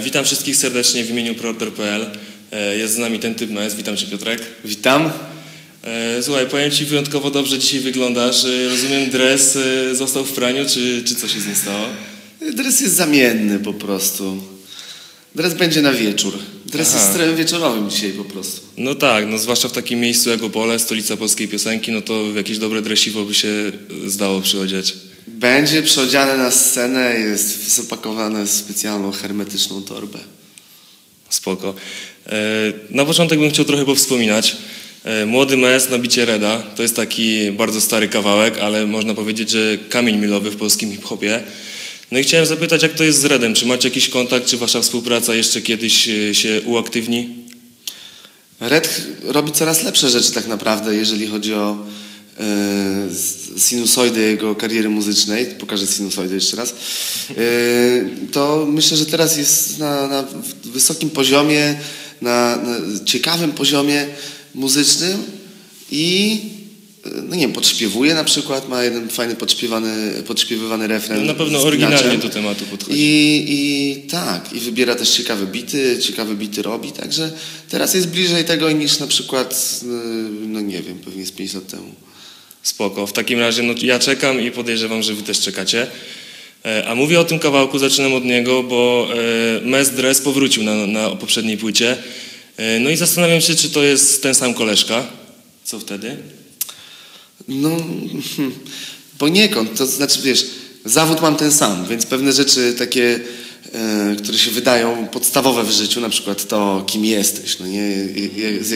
Witam wszystkich serdecznie w imieniu Preorder.pl. Jest z nami ten typ Mes. Witam Cię, Piotrek. Witam. Słuchaj, powiem Ci, wyjątkowo dobrze dzisiaj wyglądasz. Rozumiem, dres został w praniu, czy coś się z nim stało? Dres jest zamienny po prostu. Dres będzie na wieczór. Dres jest strojem wieczorowym dzisiaj po prostu. No tak, no zwłaszcza w takim miejscu jak Opole, stolica polskiej piosenki, no to jakieś dobre dresiwo by się zdało przyodziać. Będzie przyodziane na scenę, jest zapakowane w specjalną hermetyczną torbę. Spoko. Na początek bym chciał trochę powspominać. Młody Mes na bicie Reda. To jest taki bardzo stary kawałek, ale można powiedzieć, że kamień milowy w polskim hip-hopie. No i chciałem zapytać, jak to jest z Redem? Czy macie jakiś kontakt, czy wasza współpraca jeszcze kiedyś się uaktywni? Red robi coraz lepsze rzeczy tak naprawdę, jeżeli chodzi o sinusoidę jego kariery muzycznej. Pokażę sinusoidę jeszcze raz. To myślę, że teraz jest na wysokim poziomie, na ciekawym poziomie muzycznym i no nie wiem, podśpiewuje na przykład, ma jeden fajny podśpiewywany refren. No na pewno oryginalnie do tematu podchodzi. I tak, i wybiera też ciekawe bity robi, także teraz jest bliżej tego niż na przykład, no nie wiem, pewnie z 5 lat temu. Spoko, w takim razie no, ja czekam i podejrzewam, że wy też czekacie. A mówię o tym kawałku, zaczynam od niego, bo Mes Dres powrócił na poprzedniej płycie. No i zastanawiam się, czy to jest ten sam koleżka. Co wtedy? No, poniekąd. To znaczy, wiesz, zawód mam ten sam, więc pewne rzeczy takie, które się wydają podstawowe w życiu, na przykład to, kim jesteś, no nie, z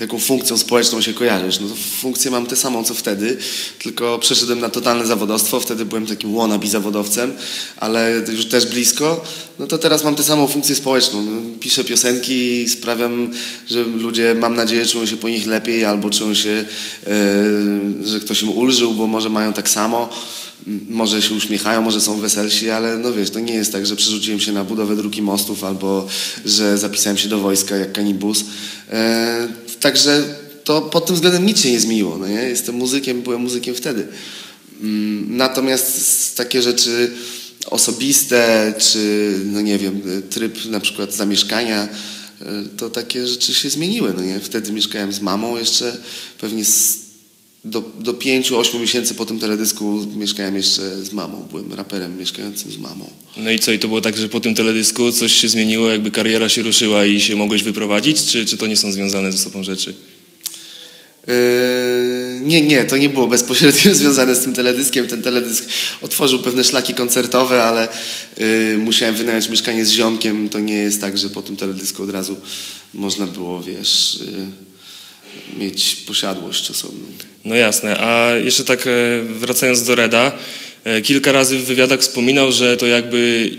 jaką funkcją społeczną się kojarzysz. No to funkcję mam tę samą, co wtedy, tylko przeszedłem na totalne zawodowstwo, wtedy byłem takim wannabe zawodowcem, ale już też blisko, no to teraz mam tę samą funkcję społeczną. Piszę piosenki i sprawiam, że ludzie, mam nadzieję, czują się po nich lepiej albo czują się, że ktoś im ulżył, bo może mają tak samo. Może się uśmiechają, może są weselsi, ale no wiesz, to nie jest tak, że przerzuciłem się na budowę dróg i mostów albo że zapisałem się do wojska jak kanibus. Także to pod tym względem nic się nie zmieniło. No nie? Jestem muzykiem, byłem muzykiem wtedy. Natomiast takie rzeczy osobiste czy, no nie wiem, tryb na przykład zamieszkania, to takie rzeczy się zmieniły. No nie? Wtedy mieszkałem z mamą jeszcze, pewnie do 5-8 miesięcy po tym teledysku mieszkałem jeszcze z mamą. Byłem raperem mieszkającym z mamą. No i co? I to było tak, że po tym teledysku coś się zmieniło, jakby kariera się ruszyła i się mogłeś wyprowadzić? Czy to nie są związane ze sobą rzeczy? Nie, to nie było bezpośrednio związane z tym teledyskiem. Ten teledysk otworzył pewne szlaki koncertowe, ale musiałem wynająć mieszkanie z ziomkiem. To nie jest tak, że po tym teledysku od razu można było, wiesz... mieć posiadłość osobną. No jasne, a jeszcze tak wracając do Reda, kilka razy w wywiadach wspominał, że to jakby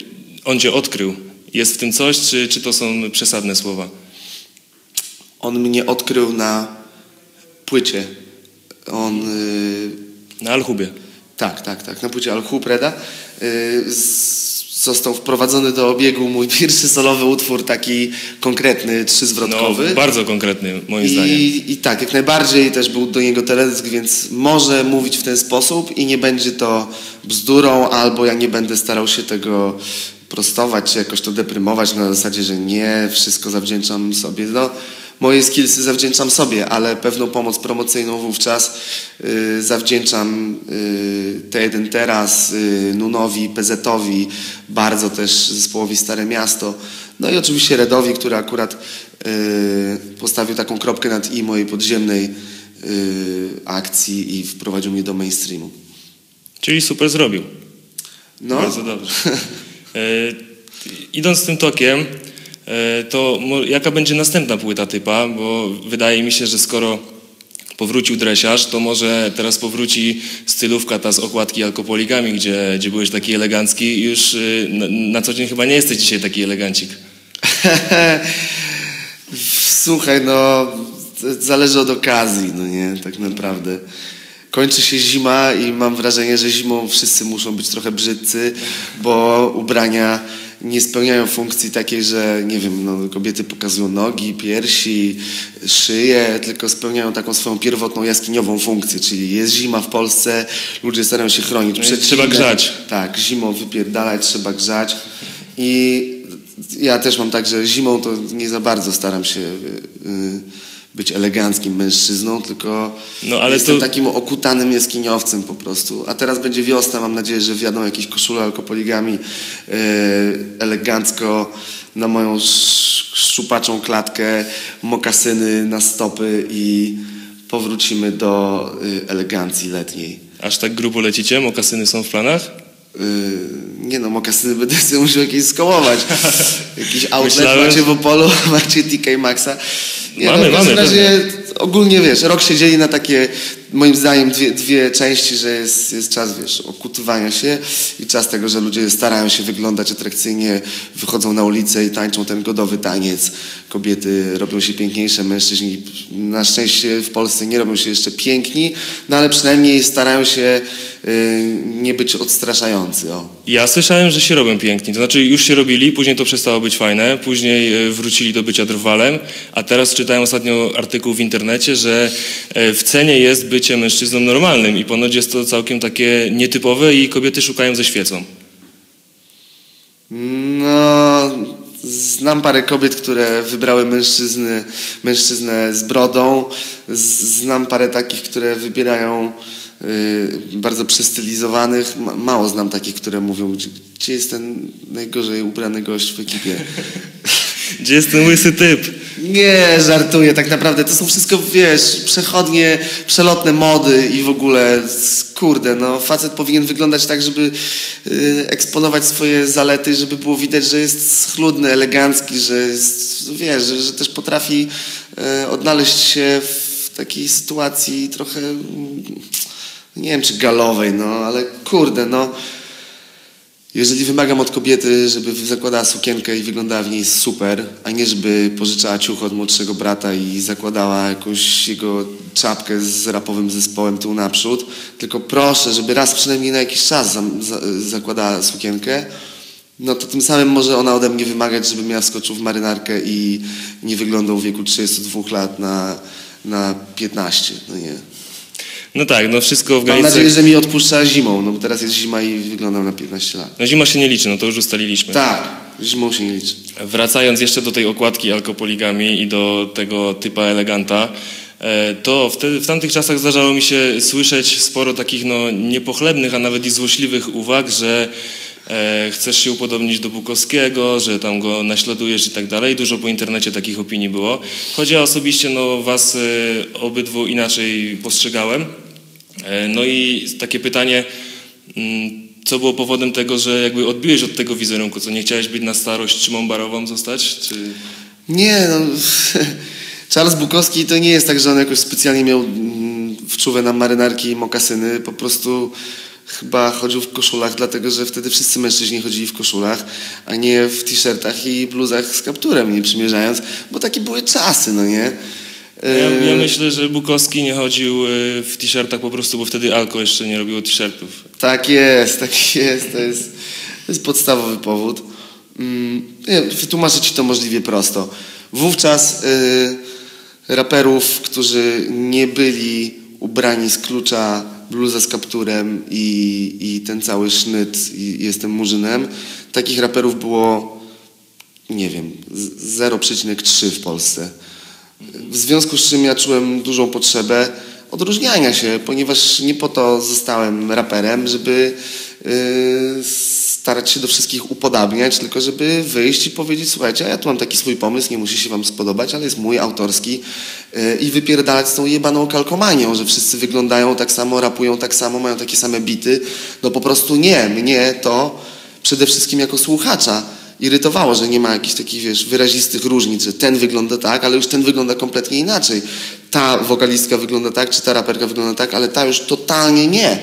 on cię odkrył. Jest w tym coś, czy to są przesadne słowa? On mnie odkrył na płycie. Na Alhubie. Tak, na płycie Alhub Reda. Został wprowadzony do obiegu mój pierwszy solowy utwór, taki konkretny, trzyzwrotkowy. No, bardzo konkretny, moim zdaniem. I tak, jak najbardziej też był do niego teledysk, więc może mówić w ten sposób i nie będzie to bzdurą, albo ja nie będę starał się tego prostować, czy jakoś to deprymować na zasadzie, że nie, wszystko zawdzięczam sobie. No, moje skillsy zawdzięczam sobie, ale pewną pomoc promocyjną wówczas zawdzięczam T1 Teraz, Nunowi, PZ-owi, bardzo też zespołowi Stare Miasto. No i oczywiście Redowi, który akurat postawił taką kropkę nad i mojej podziemnej akcji i wprowadził mnie do mainstreamu. Czyli super zrobił. No. Bardzo dobrze. Idąc tym tokiem, to jaka będzie następna płyta typa, bo wydaje mi się, że skoro powrócił dresiarz, to może teraz powróci stylówka ta z okładki Alkopoligami, gdzie byłeś taki elegancki i już na co dzień chyba nie jesteś dzisiaj taki elegancik. Słuchaj, no zależy od okazji, no nie, tak naprawdę. Kończy się zima i mam wrażenie, że zimą wszyscy muszą być trochę brzydcy, bo ubrania nie spełniają funkcji takiej, że nie wiem, no, kobiety pokazują nogi, piersi, szyję, tylko spełniają taką swoją pierwotną jaskiniową funkcję, czyli jest zima w Polsce, ludzie starają się chronić przed zimą. Trzeba grzać. Tak, zimą wypierdalać, trzeba grzać i ja też mam tak, że zimą to nie za bardzo staram się być eleganckim mężczyzną, tylko no, ale jestem takim okutanym jaskiniowcem po prostu. A teraz będzie wiosna, mam nadzieję, że wjadą jakieś koszule Alkopoligami elegancko na moją szczupaczą klatkę, mokasyny na stopy i powrócimy do elegancji letniej. Aż tak grubo lecicie? Mokasyny są w planach? Nie no, mokasyny będę sobie musiał jakieś skołować. Jakiś outlet macie w Opolu, macie TK Maxa. Nie, mamy, no, mamy. W razie pewnie. Ogólnie, wiesz, rok się dzieli na takie, moim zdaniem, dwie części, że jest czas, wiesz, okutywania się i czas tego, że ludzie starają się wyglądać atrakcyjnie, wychodzą na ulicę i tańczą ten godowy taniec. Kobiety robią się piękniejsze, mężczyźni na szczęście w Polsce nie robią się jeszcze piękni, no ale przynajmniej starają się nie być odstraszający. O. Ja słyszałem, że się robią piękni. To znaczy już się robili, później to przestało być fajne, później wrócili do bycia drwalem, a teraz czytałem ostatnio artykuł w internecie, że w cenie jest bycie mężczyzną normalnym i ponoć jest to całkiem takie nietypowe i kobiety szukają ze świecą. No, znam parę kobiet, które wybrały mężczyznę z brodą. Znam parę takich, które wybierają bardzo przestylizowanych. Mało znam takich, które mówią, gdzie jest ten najgorzej ubrany gość w ekipie. Gdzie jest ten łysy typ? Nie, żartuję, tak naprawdę to są wszystko, wiesz, przechodnie, przelotne mody i w ogóle, kurde, no facet powinien wyglądać tak, żeby eksponować swoje zalety, żeby było widać, że jest schludny, elegancki, że jest, wiesz, że też potrafi odnaleźć się w takiej sytuacji trochę, nie wiem czy galowej, no, ale kurde, no. Jeżeli wymagam od kobiety, żeby zakładała sukienkę i wyglądała w niej super, a nie żeby pożyczała ciuch od młodszego brata i zakładała jakąś jego czapkę z rapowym zespołem tył naprzód, tylko proszę, żeby raz przynajmniej na jakiś czas zakładała sukienkę, no to tym samym może ona ode mnie wymagać, żebym ja wskoczył w marynarkę i nie wyglądał w wieku 32 lat na 15, no nie. No tak, no wszystko w granicach. Mam nadzieję, że mi odpuszcza zimą, no bo teraz jest zima i wyglądam na 15 lat. No zima się nie liczy, no to już ustaliliśmy. Tak, zimą się nie liczy. Wracając jeszcze do tej okładki Alkopoligami i do tego typa eleganta, to w tamtych czasach zdarzało mi się słyszeć sporo takich no niepochlebnych, a nawet i złośliwych uwag, że chcesz się upodobnić do Bukowskiego, że tam go naśladujesz i tak dalej. Dużo po internecie takich opinii było. Choć ja osobiście no, was obydwu inaczej postrzegałem. No i takie pytanie, co było powodem tego, że jakby odbiłeś od tego wizerunku? Co, nie chciałeś być na starość Trzymą Barową zostać? Czy... Nie, no... Charles Bukowski to nie jest tak, że on jakoś specjalnie miał wczuwę na marynarki i mokasyny. Po prostu... Chyba chodził w koszulach, dlatego że wtedy wszyscy mężczyźni chodzili w koszulach, a nie w t-shirtach i bluzach z kapturem, nie przymierzając, bo takie były czasy, no nie? Ja myślę, że Bukowski nie chodził w t-shirtach po prostu, bo wtedy Alko jeszcze nie robiło t-shirtów. Tak jest, to jest podstawowy powód. Wytłumaczę ci to możliwie prosto. Wówczas raperów, którzy nie byli ubrani z klucza, bluza z kapturem i ten cały sznyt i jestem murzynem. Takich raperów było, nie wiem, 0,3 w Polsce. W związku z czym ja czułem dużą potrzebę odróżniania się, ponieważ nie po to zostałem raperem, żeby starać się do wszystkich upodabniać, tylko żeby wyjść i powiedzieć, słuchajcie, ja tu mam taki swój pomysł, nie musi się wam spodobać, ale jest mój, autorski i wypierdalać z tą jebaną kalkomanią, że wszyscy wyglądają tak samo, rapują tak samo, mają takie same bity. No po prostu nie. Mnie to przede wszystkim jako słuchacza irytowało, że nie ma jakichś takich, wiesz, wyrazistych różnic, że ten wygląda tak, ale już ten wygląda kompletnie inaczej. Ta wokalistka wygląda tak, czy ta raperka wygląda tak, ale ta już totalnie nie.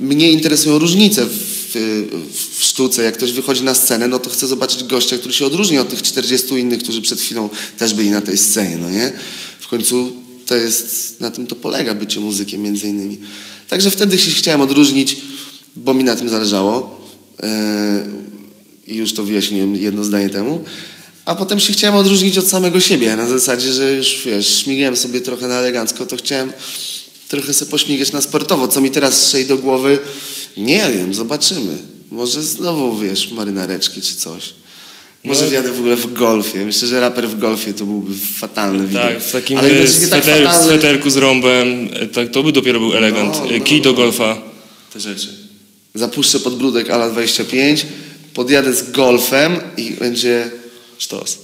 Mnie interesują różnice w sztuce. Jak ktoś wychodzi na scenę, no to chce zobaczyć gościa, który się odróżni od tych 40 innych, którzy przed chwilą też byli na tej scenie, no nie? W końcu to jest, na tym to polega bycie muzykiem między innymi. Także wtedy się chciałem odróżnić, bo mi na tym zależało. I już to wyjaśniłem jedno zdanie temu. A potem się chciałem odróżnić od samego siebie, na zasadzie, że już, wiesz, śmigałem sobie trochę na elegancko, to chciałem trochę sobie pośmigać na sportowo. Co mi teraz strzeli do głowy? Nie wiem, zobaczymy. Może znowu, wiesz, marynareczki czy coś. Może wjadę w ogóle w golfie. Myślę, że raper w golfie to byłby fatalny widok. Tak, w takim sweterku z rąbem, tak, to by dopiero był elegant. Kij do golfa. Te rzeczy. Zapuszczę podbródek ala 25, podjadę z golfem i będzie... Sztos.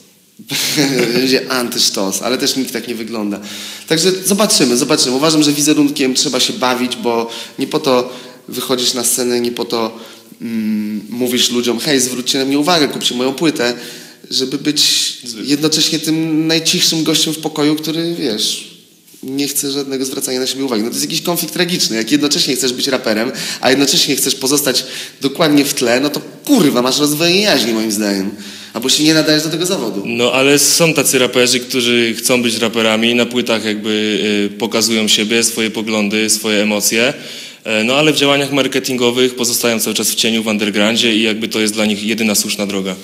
Będzie antysztos, ale też nikt tak nie wygląda. Także zobaczymy, zobaczymy. Uważam, że wizerunkiem trzeba się bawić, bo nie po to wychodzisz na scenę, nie po to mówisz ludziom, hej, zwróćcie na mnie uwagę, kupcie moją płytę, żeby być jednocześnie tym najcichszym gościem w pokoju, który, wiesz, nie chce żadnego zwracania na siebie uwagi. No to jest jakiś konflikt tragiczny. Jak jednocześnie chcesz być raperem, a jednocześnie chcesz pozostać dokładnie w tle, no to kurwa, masz rozwoje jaźni, moim zdaniem. Albo się nie nadajesz do tego zawodu. No ale są tacy raperzy, którzy chcą być raperami, na płytach jakby pokazują siebie, swoje poglądy, swoje emocje. No ale w działaniach marketingowych pozostają cały czas w cieniu, w undergroundzie i jakby to jest dla nich jedyna słuszna droga.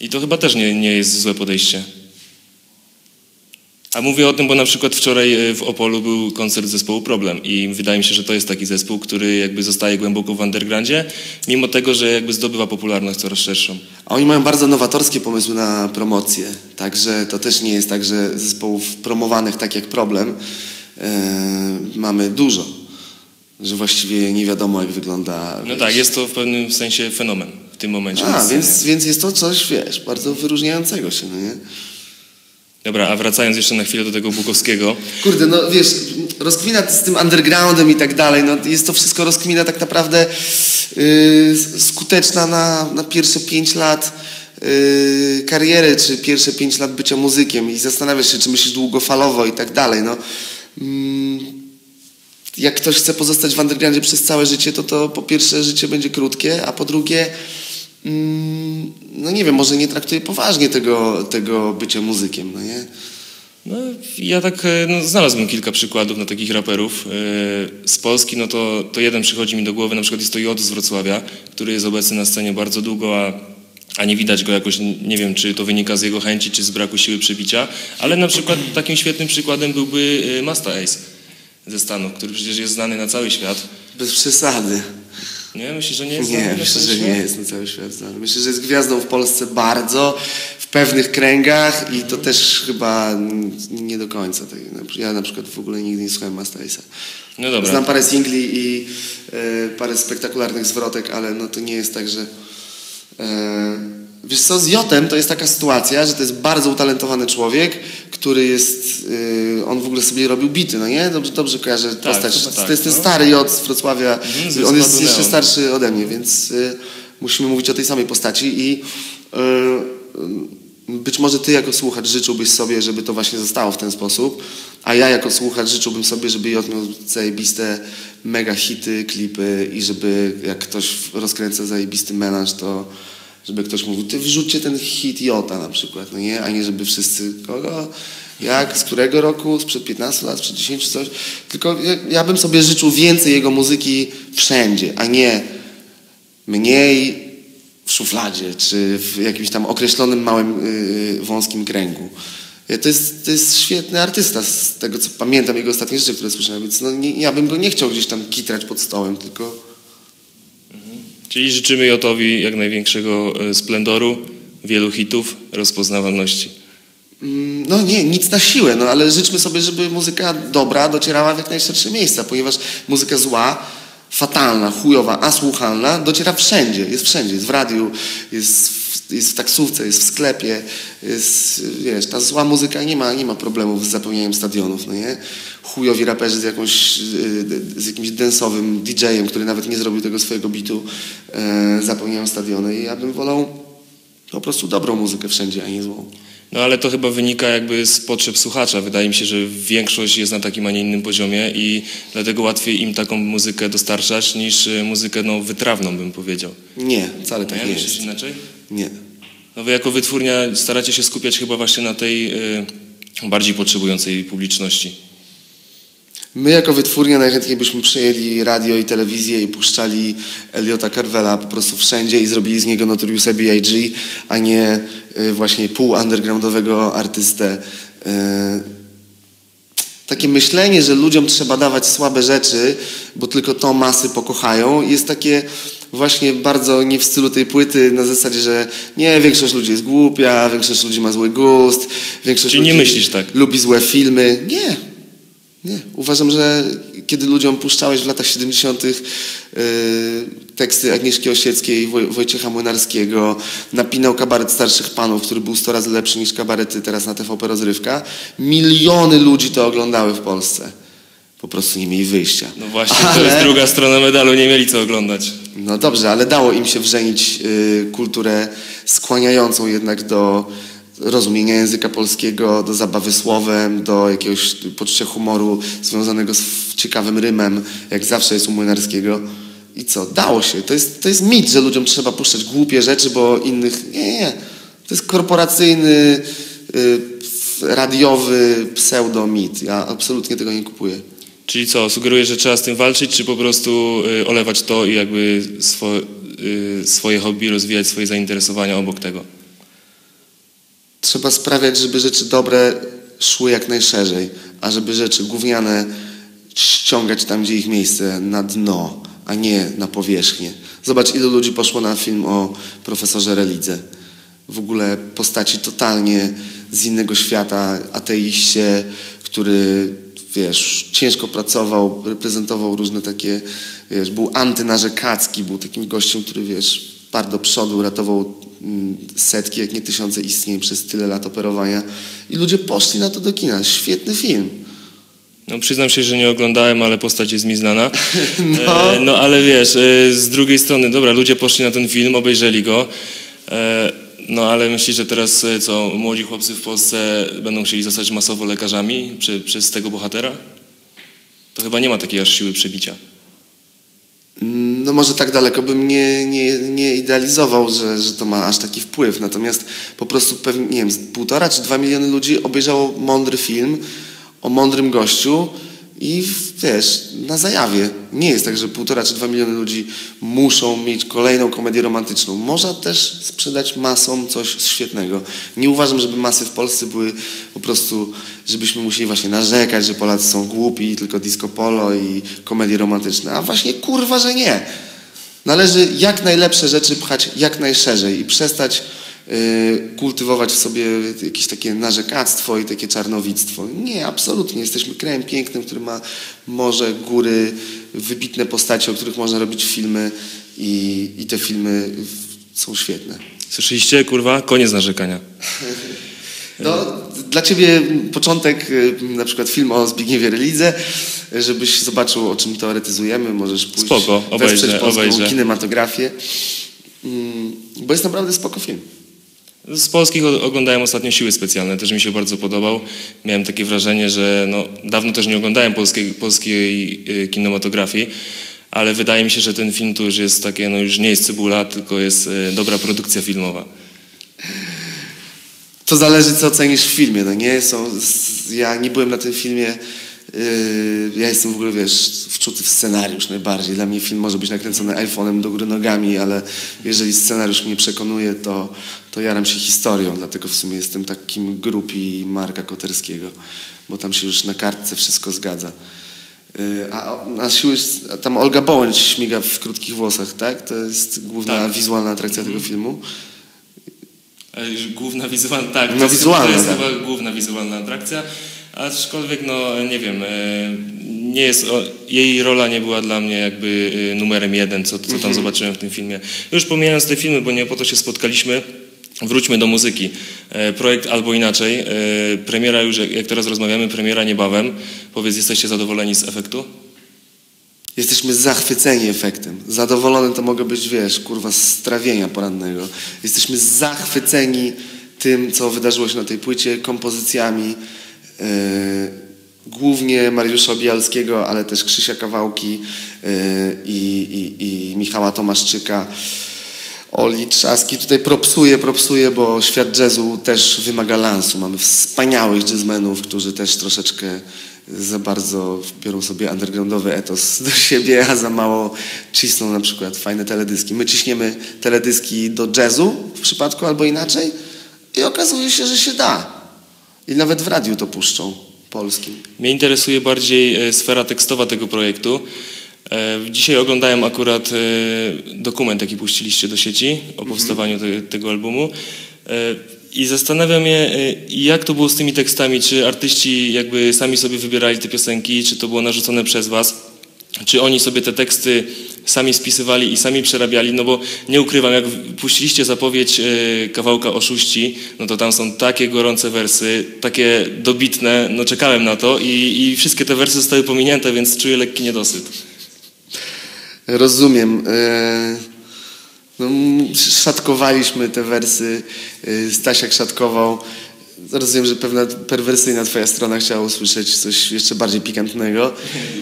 I to chyba też nie jest złe podejście. A mówię o tym, bo na przykład wczoraj w Opolu był koncert zespołu Problem i wydaje mi się, że to jest taki zespół, który jakby zostaje głęboko w undergroundzie, mimo tego, że jakby zdobywa popularność coraz szerszą. A oni mają bardzo nowatorskie pomysły na promocję, także to też nie jest tak, że zespołów promowanych tak jak Problem mamy dużo, że właściwie nie wiadomo jak wygląda... No tak, jest to w pewnym sensie fenomen w tym momencie. A, więc jest to coś, wiesz, bardzo wyróżniającego się, no nie? Dobra, a wracając jeszcze na chwilę do tego Bukowskiego. Kurde, no wiesz, rozkmina z tym undergroundem i tak dalej, no jest to wszystko rozkmina tak naprawdę skuteczna na pierwsze 5 lat kariery, czy pierwsze 5 lat bycia muzykiem i zastanawiasz się, czy myślisz długofalowo i tak dalej, no. Jak ktoś chce pozostać w undergroundzie przez całe życie, to po pierwsze życie będzie krótkie, a po drugie... no nie wiem, może nie traktuję poważnie tego bycia muzykiem, no nie? No, ja tak znalazłem kilka przykładów na takich raperów. Z Polski, no to jeden przychodzi mi do głowy, na przykład jest to Jot z Wrocławia, który jest obecny na scenie bardzo długo, a nie widać go jakoś, nie wiem, czy to wynika z jego chęci, czy z braku siły przebicia, ale na przykład takim świetnym przykładem byłby Masta Ace ze Stanów, który przecież jest znany na cały świat. Bez przesady. Nie? Myślisz, że nie jest? Nie, myślę, że nie jest na cały świat znany. Myślę, że jest gwiazdą w Polsce bardzo, w pewnych kręgach i to też chyba nie do końca. Ja na przykład w ogóle nigdy nie słuchałem Masta Ace'a. No dobra. Znam parę singli i parę spektakularnych zwrotek, ale no to nie jest tak, że... Wiesz co, z Jotem to jest taka sytuacja, że to jest bardzo utalentowany człowiek, który jest... on w ogóle sobie robił bity, no nie? Dobrze kojarzę postać. Tak, to jest ten stary Jot z Wrocławia. On jest jeszcze starszy ode mnie, więc musimy mówić o tej samej postaci i być może ty jako słuchacz życzyłbyś sobie, żeby to właśnie zostało w ten sposób, a ja jako słuchacz życzyłbym sobie, żeby Jot miał zajebiste mega hity, klipy i żeby jak ktoś rozkręca zajebisty melanż, to żeby ktoś mówił, ty wrzućcie ten hit Jota na przykład, no nie? A nie żeby wszyscy, kogo, jak, z którego roku, sprzed 15 lat, sprzed 10 czy coś. Tylko ja bym sobie życzył więcej jego muzyki wszędzie, a nie mniej w szufladzie, czy w jakimś tam określonym, małym, wąskim kręgu. To jest świetny artysta, z tego co pamiętam jego ostatnie rzeczy, które słyszałem, więc no, ja bym go nie chciał gdzieś tam kitrać pod stołem, tylko... Czyli życzymy Jotowi jak największego splendoru, wielu hitów, rozpoznawalności. No nie, nic na siłę, no ale życzmy sobie, żeby muzyka dobra docierała w jak najszersze miejsca, ponieważ muzyka zła, fatalna, chujowa, asłuchalna dociera wszędzie, jest wszędzie. Jest w radiu, jest w taksówce, jest w sklepie, jest, wiesz, ta zła muzyka nie ma problemów z zapełnianiem stadionów, no nie? Chujowi raperzy z jakimś densowym DJ-em, który nawet nie zrobił tego swojego bitu, zapełniają stadiony i ja bym wolał po prostu dobrą muzykę wszędzie, a nie złą. No ale to chyba wynika jakby z potrzeb słuchacza. Wydaje mi się, że większość jest na takim, a nie innym poziomie i dlatego łatwiej im taką muzykę dostarczać niż muzykę no, wytrawną, bym powiedział. Nie, wcale tak nie jest. Inaczej? Nie. No wy jako wytwórnia staracie się skupiać chyba właśnie na tej bardziej potrzebującej publiczności. My jako wytwórnia najchętniej byśmy przejęli radio i telewizję i puszczali Eliota Carvela po prostu wszędzie i zrobili z niego Notoriousa B.I.G., a nie właśnie pół-undergroundowego artystę. Takie myślenie, że ludziom trzeba dawać słabe rzeczy, bo tylko to masy pokochają, jest takie właśnie bardzo nie w stylu tej płyty, na zasadzie, że nie, większość ludzi jest głupia, większość ludzi ma zły gust, większość ludzi nie myślisz tak, lubi złe filmy. Nie, nie. Uważam, że kiedy ludziom puszczałeś w latach 70. Teksty Agnieszki Osieckiej, Wojciecha Młynarskiego, napinał kabaret starszych panów, który był 100 razy lepszy niż kabarety teraz na TVP Rozrywka, miliony ludzi to oglądały w Polsce. Po prostu nie mieli wyjścia. No właśnie, to jest druga strona medalu, nie mieli co oglądać. No dobrze, ale dało im się wrzenić kulturę skłaniającą jednak do rozumienia języka polskiego, do zabawy słowem, do jakiegoś poczucia humoru związanego z ciekawym rymem, jak zawsze jest u Młynarskiego. I co? Dało się. To jest mit, że ludziom trzeba puszczać głupie rzeczy, bo innych... Nie, nie, nie. To jest korporacyjny, radiowy pseudomit. Ja absolutnie tego nie kupuję. Czyli co, sugerujesz, że trzeba z tym walczyć, czy po prostu olewać to i jakby swoje hobby, rozwijać swoje zainteresowania obok tego? Trzeba sprawiać, żeby rzeczy dobre szły jak najszerzej, a żeby rzeczy gówniane ściągać tam, gdzie ich miejsce, na dno, a nie na powierzchnię. Zobacz, ilu ludzi poszło na film o profesorze Relidze. W ogóle postaci totalnie z innego świata, ateiście, który... wiesz, ciężko pracował, reprezentował różne takie, wiesz, był antynarzekacki, był takim gościem, który, wiesz, par do przodu, ratował setki, jak nie tysiące istnień przez tyle lat operowania i ludzie poszli na to do kina. Świetny film. No przyznam się, że nie oglądałem, ale postać jest mi znana. No, no ale wiesz, z drugiej strony, dobra, ludzie poszli na ten film, obejrzeli go, no ale myślisz, że teraz co, młodzi chłopcy w Polsce będą chcieli zostać masowo lekarzami przez tego bohatera? To chyba nie ma takiej aż siły przebicia. No może tak daleko bym nie idealizował, że to ma aż taki wpływ. Natomiast po prostu pewnie, nie wiem, 1,5 czy 2 miliony ludzi obejrzało mądry film o mądrym gościu i wiesz, na zajawie. Nie jest tak, że 1,5 czy 2 miliony ludzi muszą mieć kolejną komedię romantyczną. Można też sprzedać masom coś świetnego. Nie uważam, żeby masy w Polsce były po prostu, żebyśmy musieli właśnie narzekać, że Polacy są głupi, tylko disco polo i komedie romantyczne. A właśnie kurwa, że nie. Należy jak najlepsze rzeczy pchać jak najszerzej i przestać kultywować w sobie jakieś takie narzekactwo i takie czarnowictwo. Nie, absolutnie. Jesteśmy krajem pięknym, który ma morze, góry, wybitne postacie, o których można robić filmy i te filmy są świetne. Słyszeliście, kurwa? Koniec narzekania. No, dla ciebie początek, na przykład film o Zbigniewie Relidze, żebyś zobaczył, o czym teoretyzujemy. Możesz pójść, spoko, obejrzeć polską kinematografię. Bo jest naprawdę spoko film. Z polskich oglądałem ostatnio Siły Specjalne, też mi się bardzo podobał. Miałem takie wrażenie, że no, dawno też nie oglądałem polskiej kinematografii, ale wydaje mi się, że ten film to już jest takie, no już nie jest cebula, tylko jest dobra produkcja filmowa. To zależy, co ocenisz w filmie, no nie? Ja nie byłem na tym filmie. Ja jestem w ogóle, wiesz, wczuty w scenariusz najbardziej. Dla mnie film może być nakręcony iPhone'em do góry nogami, ale jeżeli scenariusz mnie przekonuje, to jaram się historią. Dlatego w sumie jestem takim grupi Marka Koterskiego, bo tam się już na kartce wszystko zgadza. A tam Olga Bołądź śmiga w krótkich włosach, tak? To jest główna wizualna atrakcja tego filmu. Główna wizualna, tak. To jest chyba główna wizualna atrakcja. Aczkolwiek, no nie wiem, nie jest, jej rola nie była dla mnie jakby numerem jeden, co tam zobaczyłem w tym filmie. Już pomijając te filmy, bo nie po to się spotkaliśmy, wróćmy do muzyki. Projekt Albo Inaczej, premiera już, jak teraz rozmawiamy, premiera niebawem. Powiedz, jesteście zadowoleni z efektu? Jesteśmy zachwyceni efektem. Zadowolony to mogę być, wiesz, kurwa, z trawienia porannego. Jesteśmy zachwyceni tym, co wydarzyło się na tej płycie, kompozycjami, głównie Mariusza Obialskiego, ale też Krzysia Kawałki i Michała Tomaszczyka, Oli Trzaski. Tutaj propsuję, bo świat jazzu też wymaga lansu. Mamy wspaniałych jazzmenów, którzy też troszeczkę za bardzo biorą sobie undergroundowy etos do siebie, a za mało cisną na przykład fajne teledyski. My ciśniemy teledyski do jazzu w przypadku Albo Inaczej i okazuje się, że się da. I nawet w radiu to puszczą polskim. Mnie interesuje bardziej sfera tekstowa tego projektu. Dzisiaj oglądałem akurat dokument, jaki puściliście do sieci o powstawaniu tego albumu. I zastanawiam się, jak to było z tymi tekstami, czy artyści jakby sami sobie wybierali te piosenki, czy to było narzucone przez was, czy oni sobie te teksty sami spisywali i sami przerabiali, no bo nie ukrywam, jak puściliście zapowiedź kawałka Oszuści, no to tam są takie gorące wersy, takie dobitne, no czekałem na to i wszystkie te wersy zostały pominięte, więc czuję lekki niedosyt. Rozumiem. No, szatkowaliśmy te wersy, Stasiak szatkował. Rozumiem, że pewna perwersyjna twoja strona chciała usłyszeć coś jeszcze bardziej pikantnego.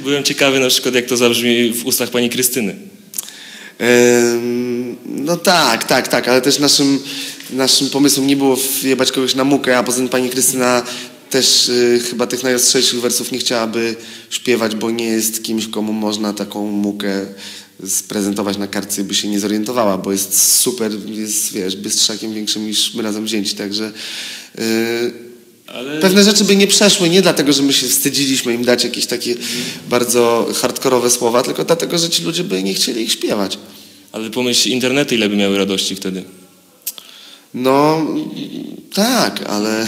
Byłem ciekawy na przykład, jak to zabrzmi w ustach pani Krystyny. No tak, ale też naszym pomysłem nie było wjebać kogoś na mukę, a poza tym pani Krystyna też chyba tych najostrzejszych wersów nie chciałaby śpiewać, bo nie jest kimś, komu można taką mukę sprezentować na kartce, by się nie zorientowała, bo jest super, jest, wiesz, bystrzakiem większym niż my razem wzięci, także ale pewne rzeczy by nie przeszły, nie dlatego, że my się wstydziliśmy im dać jakieś takie bardzo hardkorowe słowa, tylko dlatego, że ci ludzie by nie chcieli ich śpiewać. Ale pomyśl, internety ile by miały radości wtedy? No, tak, ale...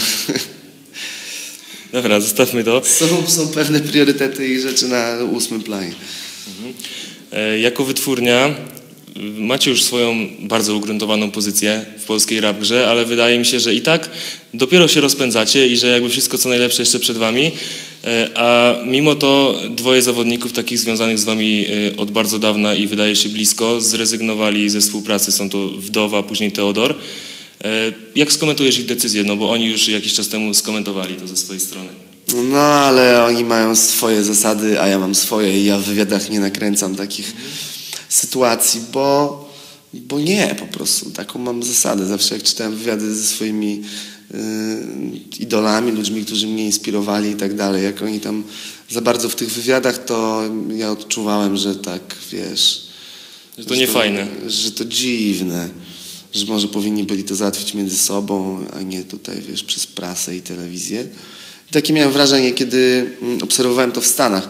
Dobra, zostawmy to. Są pewne priorytety i rzeczy na 8. planie. Mhm. Jako wytwórnia macie już swoją bardzo ugruntowaną pozycję w polskiej rap grze, ale wydaje mi się, że i tak dopiero się rozpędzacie i że jakby wszystko co najlepsze jeszcze przed wami, a mimo to dwoje zawodników takich związanych z wami od bardzo dawna i wydaje się blisko zrezygnowali ze współpracy, są to Wdowa, później Teodor. Jak skomentujesz ich decyzję? No bo oni już jakiś czas temu skomentowali to ze swojej strony. No, ale oni mają swoje zasady, a ja mam swoje i ja w wywiadach nie nakręcam takich sytuacji, bo nie, po prostu. Taką mam zasadę. Zawsze jak czytałem wywiady ze swoimi idolami, ludźmi, którzy mnie inspirowali i tak dalej, jak oni tam za bardzo w tych wywiadach, to ja odczuwałem, że tak, wiesz... Że to niefajne. Że to dziwne. Że może powinni byli to załatwić między sobą, a nie tutaj, wiesz, przez prasę i telewizję. Takie miałem wrażenie, kiedy obserwowałem to w Stanach.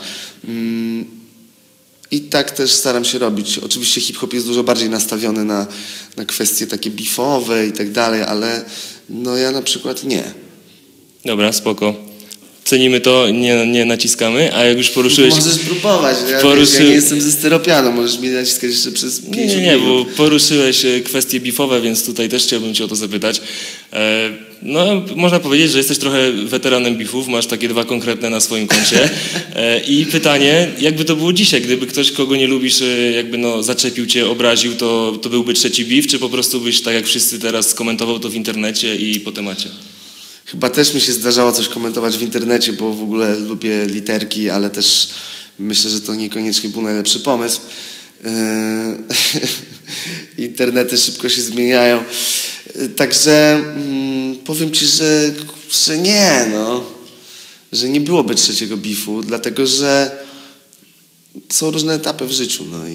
I tak też staram się robić. Oczywiście hip-hop jest dużo bardziej nastawiony na kwestie takie bifowe i tak dalej, ale no ja na przykład nie. Dobra, spoko. Cenimy to, nie naciskamy, a jak już poruszyłeś... Możesz próbować, ja nie jestem ze Styropianu, możesz mnie naciskać jeszcze przez 5 minut. Nie, bo poruszyłeś kwestie bifowe, więc tutaj też chciałbym cię o to zapytać. No, można powiedzieć, że jesteś trochę weteranem bifów, masz takie dwa konkretne na swoim koncie. I pytanie, jakby to było dzisiaj, gdyby ktoś, kogo nie lubisz, jakby no zaczepił cię, obraził, to byłby trzeci bif, czy po prostu byś, tak jak wszyscy teraz, skomentował to w internecie i po temacie? Chyba też mi się zdarzało coś komentować w internecie, bo w ogóle lubię literki, ale też myślę, że to niekoniecznie był najlepszy pomysł. Internety szybko się zmieniają. Także powiem ci, że nie, no. Że nie byłoby trzeciego bifu, dlatego że są różne etapy w życiu, no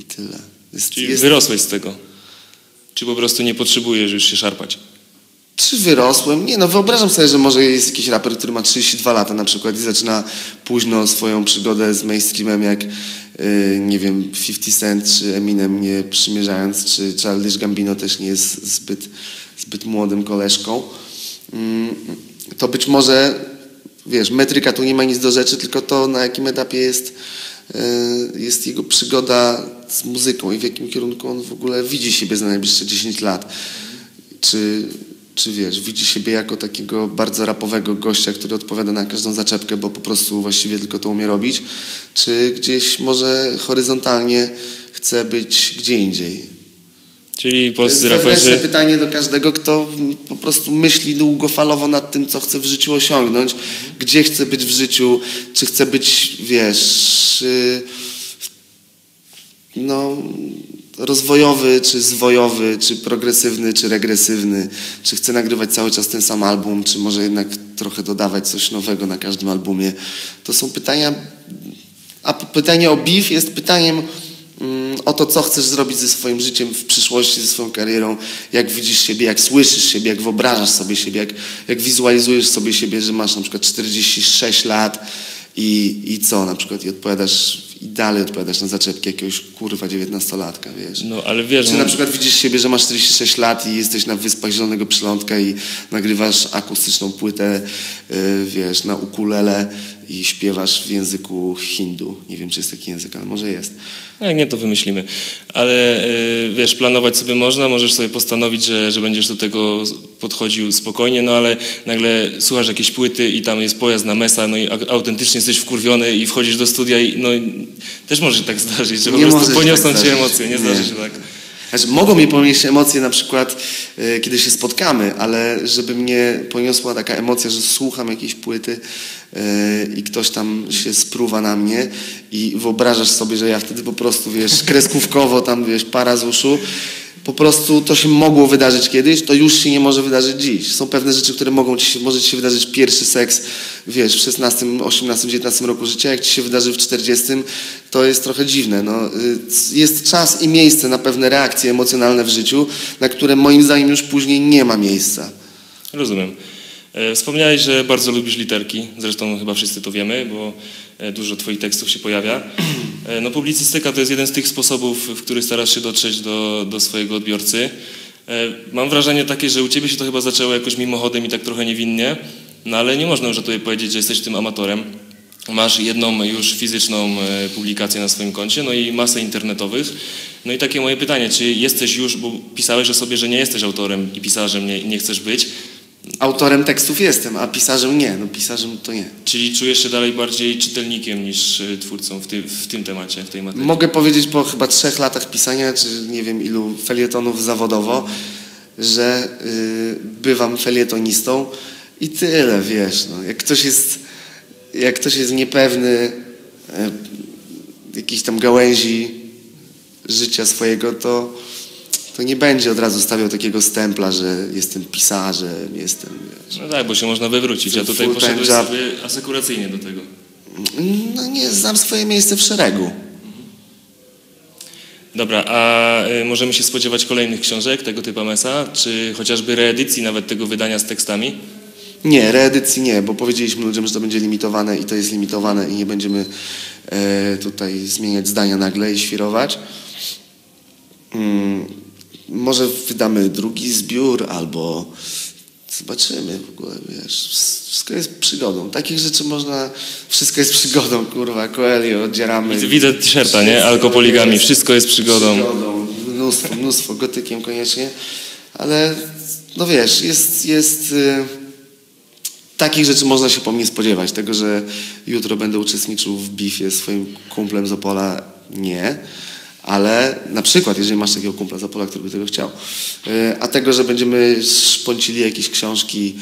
i tyle. Czyli wyrosłeś z tego? Czy po prostu nie potrzebujesz już się szarpać? Czy wyrosłem? Nie, no wyobrażam sobie, że może jest jakiś raper, który ma 32 lata na przykład i zaczyna późno swoją przygodę z mainstreamem, jak nie wiem, 50 Cent czy Eminem, nie przymierzając, czy Charles Gambino też nie jest zbyt młodym koleżką. To być może, wiesz, metryka tu nie ma nic do rzeczy, tylko to, na jakim etapie jest jego przygoda z muzyką i w jakim kierunku on w ogóle widzi siebie za najbliższe 10 lat. Czy wiesz, widzi siebie jako takiego bardzo rapowego gościa, który odpowiada na każdą zaczepkę, bo po prostu właściwie tylko to umie robić, czy gdzieś może horyzontalnie chce być gdzie indziej. Czyli polscy raperzy... To jest pytanie do każdego, kto po prostu myśli długofalowo nad tym, co chce w życiu osiągnąć, gdzie chce być w życiu, czy chce być, wiesz, no... rozwojowy, czy zwojowy, czy progresywny, czy regresywny, czy chce nagrywać cały czas ten sam album, czy może jednak trochę dodawać coś nowego na każdym albumie. To są pytania, a pytanie o beef jest pytaniem o to, co chcesz zrobić ze swoim życiem w przyszłości, ze swoją karierą, jak widzisz siebie, jak słyszysz siebie, jak wyobrażasz sobie siebie, jak wizualizujesz sobie siebie, że masz na przykład 46 lat i co na przykład i odpowiadasz i dalej odpowiadasz na zaczepki jakiegoś, kurwa, 19-latka, wiesz. No, ale wiesz... Czy na przykład widzisz siebie, że masz 46 lat i jesteś na Wyspach Zielonego Przylądka i nagrywasz akustyczną płytę, wiesz, na ukulele i śpiewasz w języku hindu. Nie wiem, czy jest taki język, ale może jest. Jak nie, to wymyślimy. Ale wiesz, planować sobie można, możesz sobie postanowić, że będziesz do tego podchodził spokojnie, no ale nagle słuchasz jakieś płyty i tam jest pojazd na Mesa, no i autentycznie jesteś wkurwiony i wchodzisz do studia i no też może się tak zdarzyć, że po prostu poniosą tak cię emocje, nie zdarzy się tak. Znaczy, mogą mnie ponieść emocje na przykład, kiedy się spotkamy, ale żeby mnie poniosła taka emocja, że słucham jakiejś płyty i ktoś tam się spruwa na mnie i wyobrażasz sobie, że ja wtedy po prostu, wiesz, kreskówkowo tam, wiesz, para z uszu. Po prostu to się mogło wydarzyć kiedyś, to już się nie może wydarzyć dziś. Są pewne rzeczy, które mogą ci się, może ci się wydarzyć pierwszy seks, wiesz, w 16, 18, 19 roku życia, jak ci się wydarzy w 40, to jest trochę dziwne. No, jest czas i miejsce na pewne reakcje emocjonalne w życiu, na które moim zdaniem już później nie ma miejsca. Rozumiem. Wspomniałeś, że bardzo lubisz literki, zresztą chyba wszyscy to wiemy, bo dużo twoich tekstów się pojawia. No, publicystyka to jest jeden z tych sposobów, w który starasz się dotrzeć do swojego odbiorcy. Mam wrażenie takie, że u ciebie się to chyba zaczęło jakoś mimochodem i tak trochę niewinnie, no ale nie można już tutaj powiedzieć, że jesteś tym amatorem. Masz jedną już fizyczną publikację na swoim koncie, no i masę internetowych. No i takie moje pytanie, czy jesteś już, bo pisałeś o sobie, że nie jesteś autorem i pisarzem nie chcesz być. Autorem tekstów jestem, a pisarzem nie. No pisarzem to nie. Czyli czujesz się dalej bardziej czytelnikiem niż twórcą w tym temacie, w tej materii? Mogę powiedzieć po chyba 3 latach pisania, czy nie wiem ilu felietonów zawodowo, że bywam felietonistą i tyle, wiesz. No. Jak ktoś jest niepewny jakiejś tam gałęzi życia swojego, to nie będzie od razu stawiał takiego stempla, że jestem pisarzem, jestem... Wiesz, no tak, bo się można wywrócić, a tutaj poszedłeś sobie asekuracyjnie do tego. No nie, znam swoje miejsce w szeregu. Dobra, a możemy się spodziewać kolejnych książek tego typu Mesa, czy chociażby reedycji nawet tego wydania z tekstami? Nie, reedycji nie, bo powiedzieliśmy ludziom, że to będzie limitowane i to jest limitowane i nie będziemy tutaj zmieniać zdania nagle i świrować. Może wydamy drugi zbiór, albo zobaczymy w ogóle, wiesz, wszystko jest przygodą. Takich rzeczy można, wszystko jest przygodą, kurwa, Coelho, odzieramy. Widzę t-shirta, nie? Alkopoligami, wszystko jest przygodą. Mnóstwo, gotykiem koniecznie, ale no wiesz, takich rzeczy można się po mnie spodziewać. Tego, że jutro będę uczestniczył w bifie z swoim kumplem z Opola, nie. Ale na przykład, jeżeli masz takiego kumpla z Opola, który by tego chciał, a tego, że będziemy szponcili jakieś książki,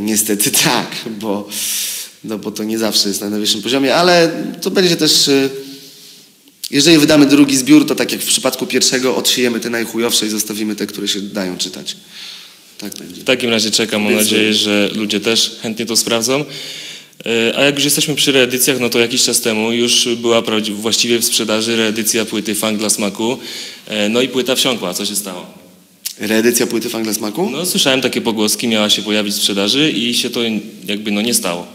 niestety tak, bo to nie zawsze jest na najwyższym poziomie, ale to będzie też, jeżeli wydamy drugi zbiór, to tak jak w przypadku pierwszego, odszyjemy te najchujowsze i zostawimy te, które się dają czytać. Tak będzie. W takim razie czekam, mam nadzieję, że ludzie też chętnie to sprawdzą. A jak już jesteśmy przy reedycjach, no to jakiś czas temu już była właściwie w sprzedaży reedycja płyty Funk dla Smaku, no i płyta wsiąkła. Co się stało? Reedycja płyty Funk dla Smaku? No słyszałem takie pogłoski, miała się pojawić w sprzedaży i się to jakby no nie stało.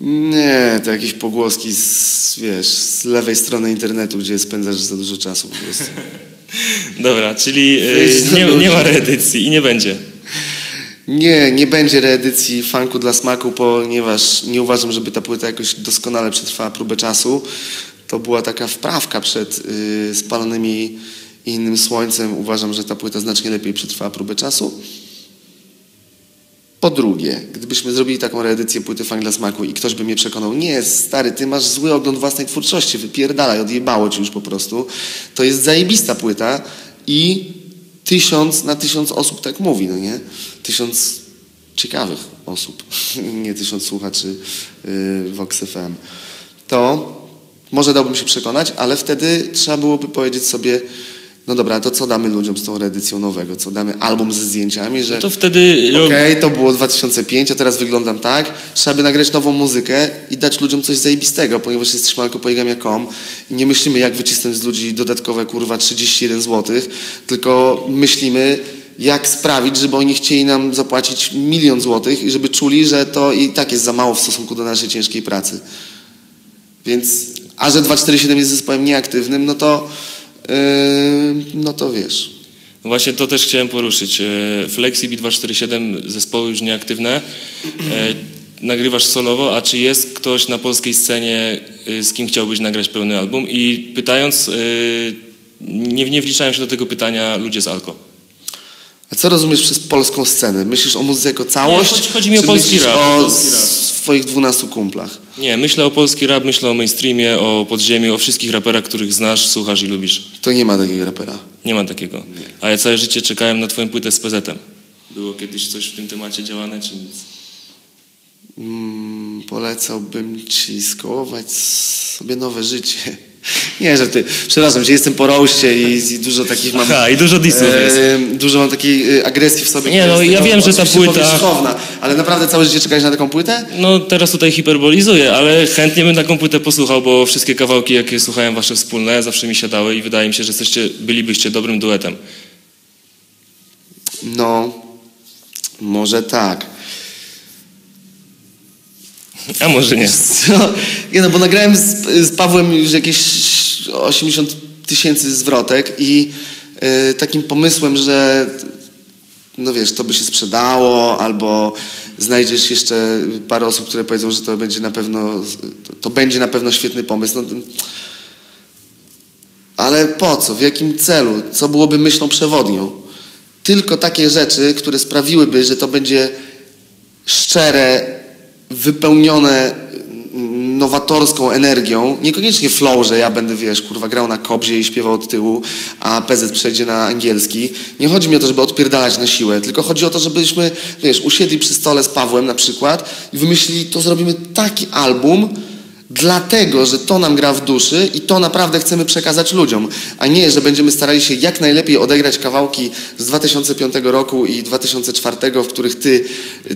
Nie, to jakieś pogłoski z lewej strony internetu, gdzie spędzasz za dużo czasu po prostu. Dobra, czyli nie ma reedycji i nie będzie. Nie, nie będzie reedycji Funku dla Smaku, ponieważ nie uważam, żeby ta płyta jakoś doskonale przetrwała próbę czasu. To była taka wprawka przed Spalonymi i Innym Słońcem. Uważam, że ta płyta znacznie lepiej przetrwała próbę czasu. Po drugie, gdybyśmy zrobili taką reedycję płyty Funk dla Smaku i ktoś by mnie przekonał, nie, stary, ty masz zły ogląd własnej twórczości, wypierdalaj, odjebało ci już po prostu. To jest zajebista płyta i... 1000 na 1000 osób tak mówi, no nie? 1000 ciekawych osób, nie 1000 słuchaczy Vox FM. To może dałbym się przekonać, ale wtedy trzeba byłoby powiedzieć sobie, no dobra, to co damy ludziom z tą reedycją nowego? Co damy album ze zdjęciami, że no to wtedy... Okej, to było 2005, a teraz wyglądam tak. Trzeba by nagrać nową muzykę i dać ludziom coś zajebistego, ponieważ jesteśmy alkopoligami.com i nie myślimy, jak wycisnąć z ludzi dodatkowe, kurwa, 31 zł, tylko myślimy, jak sprawić, żeby oni chcieli nam zapłacić 1 000 000 złotych i żeby czuli, że to i tak jest za mało w stosunku do naszej ciężkiej pracy. Więc... a że 247 jest zespołem nieaktywnym, no to wiesz. Właśnie to też chciałem poruszyć. Flexi B247 zespoły już nieaktywne. Nagrywasz solowo, a czy jest ktoś na polskiej scenie, z kim chciałbyś nagrać pełny album? I pytając, nie wliczają się do tego pytania ludzie z Alko. A co rozumiesz przez polską scenę? Myślisz o muzyce jako całość? Nie, chodzi mi o polski rap. O swoich 12 kumplach? Nie, myślę o polski rap, myślę o mainstreamie, o podziemiu, o wszystkich raperach, których znasz, słuchasz i lubisz. To nie ma takiego rapera. Nie ma takiego. Nie. A ja całe życie czekałem na twoją płytę z PZ-em. Było kiedyś coś w tym temacie działane, czy nic? Polecałbym ci skołować sobie nowe życie. Nie, żarty. Przepraszam się, jestem po roście i dużo takich mam... Aha, i dużo dissów jest. Dużo mam takiej agresji w sobie. Nie, no ja wiem, że ta płyta... Ale naprawdę całe życie czekałeś na taką płytę? No teraz tutaj hiperbolizuję, ale chętnie bym taką płytę posłuchał, bo wszystkie kawałki, jakie słuchałem wasze wspólne, zawsze mi siadały i wydaje mi się, że bylibyście dobrym duetem. No, może tak. A może nie. Nie, no bo nagrałem z Pawłem już jakieś 80 000 zwrotek i takim pomysłem, że no wiesz, to by się sprzedało, albo znajdziesz jeszcze parę osób, które powiedzą, że to będzie na pewno świetny pomysł. No, ale po co? W jakim celu? Co byłoby myślą przewodnią? Tylko takie rzeczy, które sprawiłyby, że to będzie szczere, wypełnione nowatorską energią, niekoniecznie flow, że ja będę, wiesz, kurwa, grał na kobzie i śpiewał od tyłu, a PZ przejdzie na angielski. Nie chodzi mi o to, żeby odpierdalać na siłę, tylko chodzi o to, żebyśmy, wiesz, usiedli przy stole z Pawłem na przykład i wymyślili, to zrobimy taki album, dlatego, że to nam gra w duszy i to naprawdę chcemy przekazać ludziom, a nie, że będziemy starali się jak najlepiej odegrać kawałki z 2005 roku i 2004, w których ty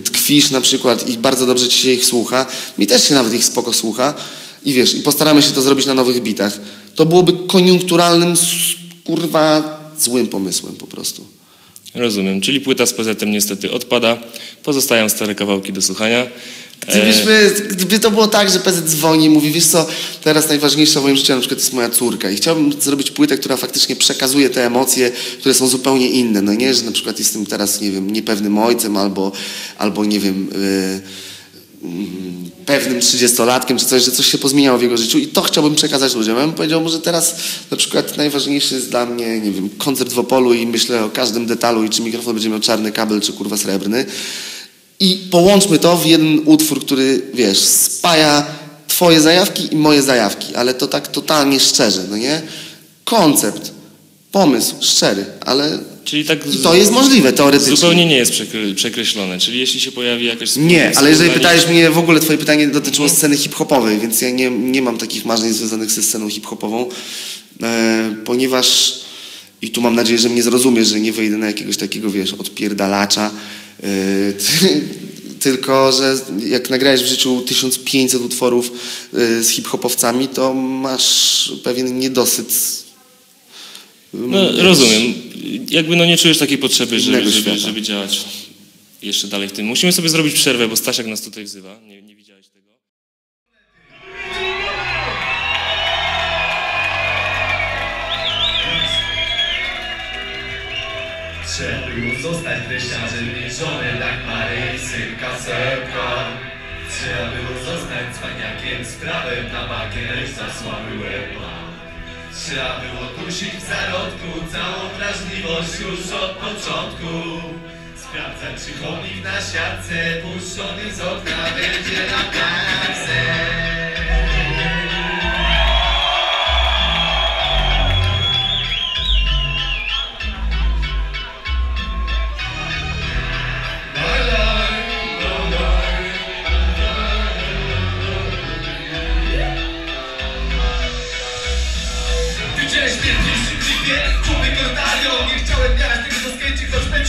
tkwisz na przykład i bardzo dobrze ci się ich słucha. Mi też się nawet ich spoko słucha i wiesz, i postaramy się to zrobić na nowych bitach. To byłoby koniunkturalnym, kurwa, złym pomysłem po prostu. Rozumiem, czyli płyta z PZ-em niestety odpada, pozostają stare kawałki do słuchania. Gdyby to było tak, że PZ dzwoni i mówi, wiesz co, teraz najważniejsza w moim życiu na przykład jest moja córka i chciałbym zrobić płytę, która faktycznie przekazuje te emocje, które są zupełnie inne. No nie, że na przykład jestem teraz, nie wiem, niepewnym ojcem albo nie wiem, pewnym 30-latkiem czy coś, że coś się pozmieniało w jego życiu i to chciałbym przekazać ludziom. Ja bym powiedział mu, że teraz na przykład najważniejszy jest dla mnie, nie wiem, koncert w Opolu i myślę o każdym detalu i czy mikrofon będzie miał czarny kabel, czy kurwa srebrny. I połączmy to w jeden utwór, który, wiesz, spaja twoje zajawki i moje zajawki, ale to tak totalnie szczerze, no nie? Koncept, pomysł, szczery, ale czyli tak i to jest możliwe teoretycznie. Zupełnie nie jest przekreślone, czyli jeśli się pojawi jakaś... Nie, ale jeżeli pytałeś mnie, w ogóle twoje pytanie dotyczyło sceny hip-hopowej, więc ja nie mam takich marzeń związanych ze sceną hip-hopową, ponieważ, i tu mam nadzieję, że mnie zrozumiesz, że nie wejdę na jakiegoś takiego, wiesz, odpierdalacza, tylko, że jak nagrałeś w życiu 1500 utworów z hip-hopowcami, to masz pewien niedosyt. No, rozumiem. Jakby no nie czujesz takiej potrzeby, żeby działać jeszcze dalej w tym. Musimy sobie zrobić przerwę, bo Stasiak nas tutaj wzywa. Nie widziałeś tego. Trzeba zostać dreściarzem mierzony tak Marysy kasełka. Trzeba było zostać cwaniakiem z prawem na bagier za słaby łeba. Trzeba było dusić w zarodku całą wrażliwość już od początku. Sprawdzać czy chomik na siatce puszczony z okna będzie na karce.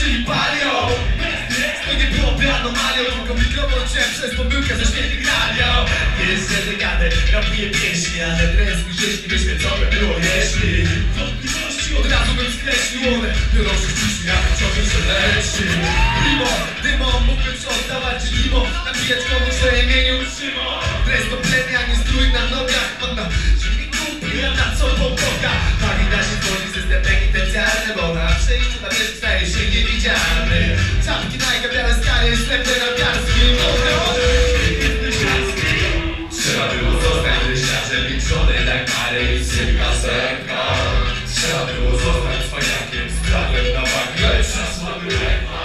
Czyli palią. To nie byłoby anomalią, tylko mikrofon czułem przez pomyłkę ze świetnych gralią. Wiesz, że nie gadę, rapuję pieśni, ale dres mi rzeźni wyświecone było jeśli wątpliwości Od razu bym skreślił one, biorą się wciśnie, a ciągle się leci. Mimo, dymom, mógłbym się oddawać limo, nabijać komuś swoje imieniu Szymo. Dres do plenia, nie strój na nogach, panna, że mi kupi, a na co pokocha. Marina się dzwoni ze stepek intencjalny, bo na przejściu na wierzch staje się niewidzialny. Czapki najga, białe skary, ślepy na piarski, trzeba było zostać rysiarzem, liczony na kary i szybka serka. Trzeba było zostać cwaniakiem, z prawem na bagnie, czas mamy lekka.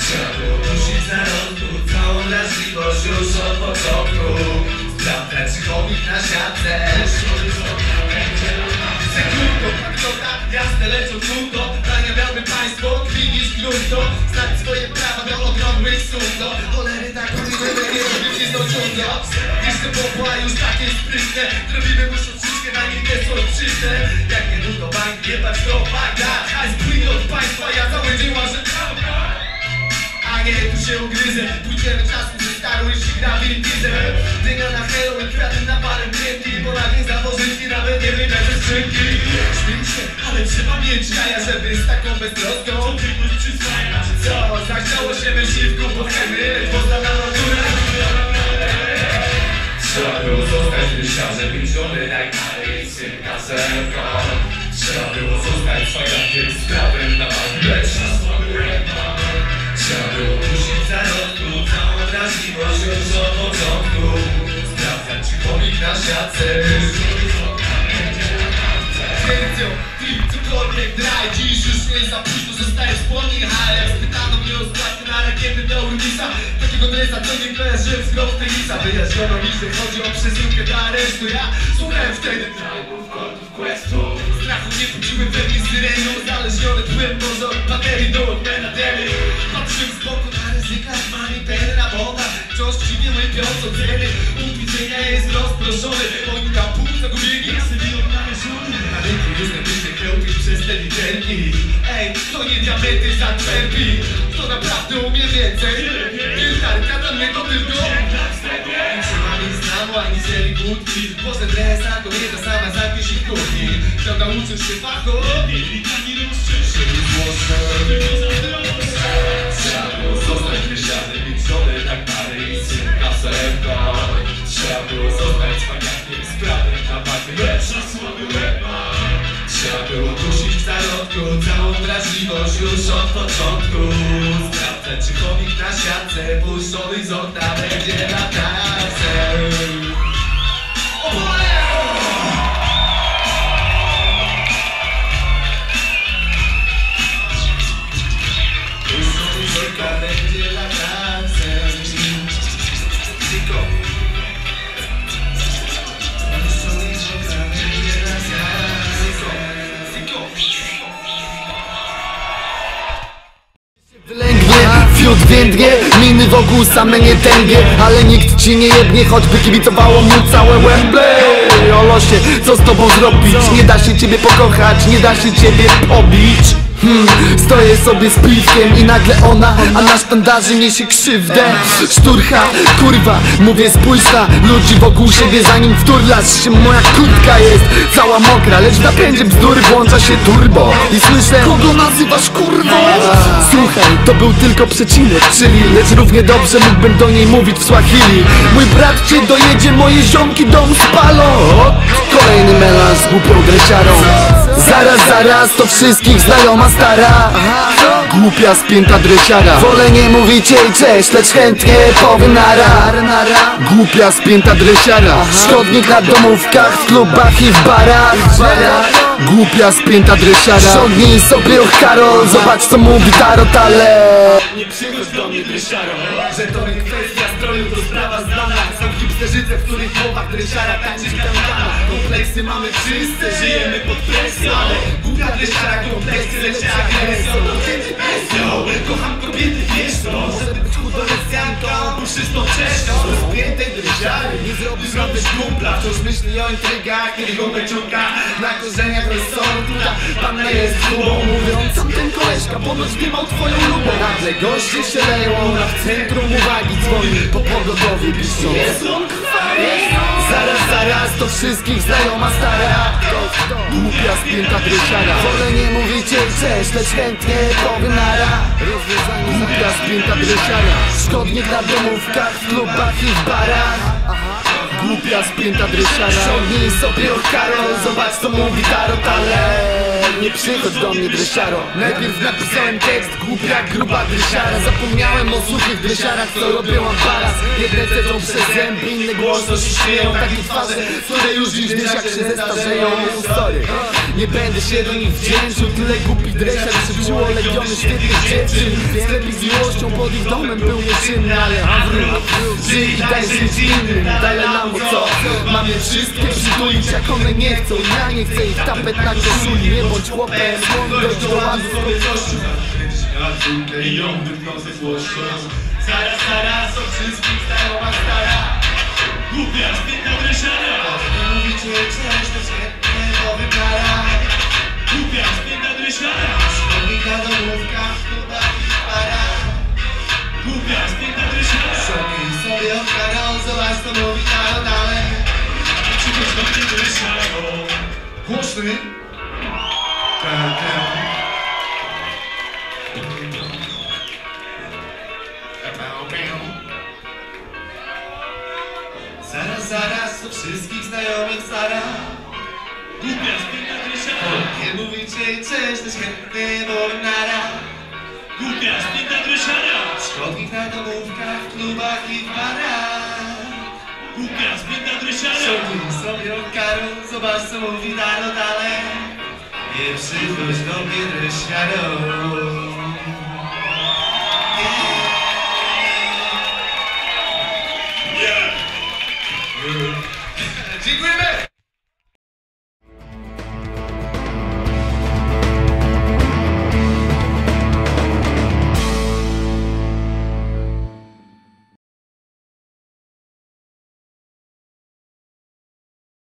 Trzeba było dusić zarodku, całą wrażliwość już od początku. Sprawdzać chomik na siatce, szkoły z okna będzie sekundą, to tak jasne, lecą krótko. Zaniawiamy państwo, kwinisz grunto, znać swoje prawa do ogromnych sum, no. Cholery tak uliczone, nie robię się zdążono. Jeszcze popła już takie sprytne, zrobimy już odszyczkę, na nich nie są czyste. Jak nie długo bank, nie patrz to baga, a spłynie od państwa, ja cały dzień łażę trawka. A nie, tu się ugryzę, pójdziemy czasu, że staro już i gra wilkizę. Dyga na hero i kwiaty na parę pięty, bo na nie założyć i nawet nie wyjdę ze skrzynki. Śmiem się, ale trzeba mieć jaja, żeby z taką beztroską trudność przyswajać. Co, zachciało się myśli w kupu chemy, poza na naturę. Trzeba było zostać myślarzem i żony na kary i synka serwka. Trzeba było zostać fajnakiem z prawem na bagnie, czas mamy. Trzeba było dusić zarodku, całą wrażliwość już od początku. Sprawdzać chomik na siatce, szkoły z okna będzie na kawce. Twierdzą, film cokolwiek draj, dziś już nie za późno, zostaje w płonie. Ale jak spytano mnie o składkę na rakiety do Urnisa, takiego dresa to nie kojarzyłem z grą w tenisa. Wyjaśniono mi, że chodzi o przesyłkę do aresztu, ja słuchałem wtedy trybów, kątów, questów. Strachu nie budziły we mnie syreną, zależnione tłem może od baterii do odmena deli. Z boku na ryzyka, manipera woda, wciąż krzywiemy piąco ceny. Punkt widzenia jest rozproszony, oni tam pół zagubili, ja sobie odnaleziony. Na rynku jestem jeszcze krełki przez te literki. Ej, to nie diamenty za czerpi, to naprawdę umie więcej. Wiertarka dla mnie to tylko ani znamu, ani zieli gutki. Boże dresa, to nie ta sama, zapisz ich kuchni. Chciał nauczyć się fachu, ani rozczyszy mi głosy. Trzeba było zostać wysiadem i żony na kary i synka serka. Trzeba było zostać cwaniakiem z prawem na bagnie, lepsza słaby łeba. Trzeba było dusić w zarodku, całą wrażliwość już od początku. Sprawdzać czy chomik na siatce, puszczony z okna będzie na tarce. Opole! Wśród więdnie, miny wokół same nie tęgie, ale nikt ci nie jednie, choćby kibicowało mu całe Wembley. O losie, co z tobą zrobić? Nie da się ciebie pokochać, nie da się ciebie pobić. Stoję sobie z piwkiem i nagle ona, a na sztandarze niesie krzywdę. Szturcha, kurwa, mówię spójrz na ludzi wokół siebie, zanim wturlasz się. Moja kurtka jest cała mokra, lecz w napędzie bzdury włącza się turbo i słyszę: kogo nazywasz kurwą? Słuchaj, to był tylko przecinek, czyli lecz równie dobrze mógłbym do niej mówić w Swahili. Mój brat cię dojedzie, moje ziomki dom spalą. Kolejny melanż z głupią gresiarą. Zaraz, to wszystkich znajoma stara. Głupia spięta dresiara. Wolę nie mówić jej cześć, lecz chętnie powiem nara. Głupia spięta dresiara. Szkodnik na domówkach, w klubach i w barach. Głupia spięta dresiara. Ściągnij sobie och Karol, zobacz co mówi tarot, ale nie przychodź do mnie dresiaro, że to nie kwestia stroju, to sprawa znana. Są hipsterzyce, w których chłopak dresiara tańczy kankana. Kompleksy mamy wszyscy, żyjemy pod presją, ale głupia dresiara, kompleksy lecz agresją. Kobiety piesją, kocham kobiety wieszczą, żeby być chudolesjanką, puszystą czeszką. Z piętej dresiary nie zrobisz robisz kumpla, wciąż myśli o intrygach, kiedy go wyciąga na korzeniach rozsądku. Panna jest złą, mówiąc sam ten koleżka, ponoć nie mał twoją lubę. Nagle goście się leją, ona w centrum uwagi dzwoni, po pogodowie piszą: jest on krwawy, zaraz. Nas to wszystkich znają, ma stara głupia spięta trysiara. Wolę nie mówić cześć, lecz chętnie powiem nara. Głupia spięta trysiara. Szkodnik na domówkach, w klubach i w barach. Głupia spięta drysiana. Ciągnij sobie od Karol, zobacz co mówi tarot, ale nie przychodź do mnie drysiaro. Najpierw napisałem tekst, głupia, gruba drysiara. Zapomniałem o suchych drysiarach, co robiłam paras. Jedne cedzą przez zęby, inne głośno się śmieją. Takie twarze, które już dziś jak się zestarzeją. Sorry, nie będę się do nich wdzięczył. Tyle głupich dresiar przywdziło legiony świetnych dziewczyn. Sklepik z miłością pod ich domem był nieczynny, ale awry, żyj i daj żyć innym. Daj nam co? Mamy wszystkie przytulić jak one nie chcą. Ja nie chcę ich tapet na koszuli. Nie bądź chłopem, dość do łazu. Stara, stara, co wszystkich stają, a stara głupia, świetna drysiara. Nie mówicie coś, to świetnie to wypara. Głupia, świetna drysiara. Szkolnika domówka, szkoda i para. Głupia, świetna drysiara. Szokij sobie od Karol, zobacz co mówi Karol dalej. Przychodź do mnie drysiaro. Głośny? Tak. Zaraz, zaraz, u wszystkich znajomych stara. Głupia, spięta drysiara. Nie mówicie cześć, to świetny bornara. Głupia, spięta drysiara. Szkodnik na domówkach, w klubach i w barach. Głupia, spięta drysiara. Szkodnik sobie o Karol, zobacz co mówi Daro dalej. Nie przychodź do mnie drysiaro. Dziękujemy!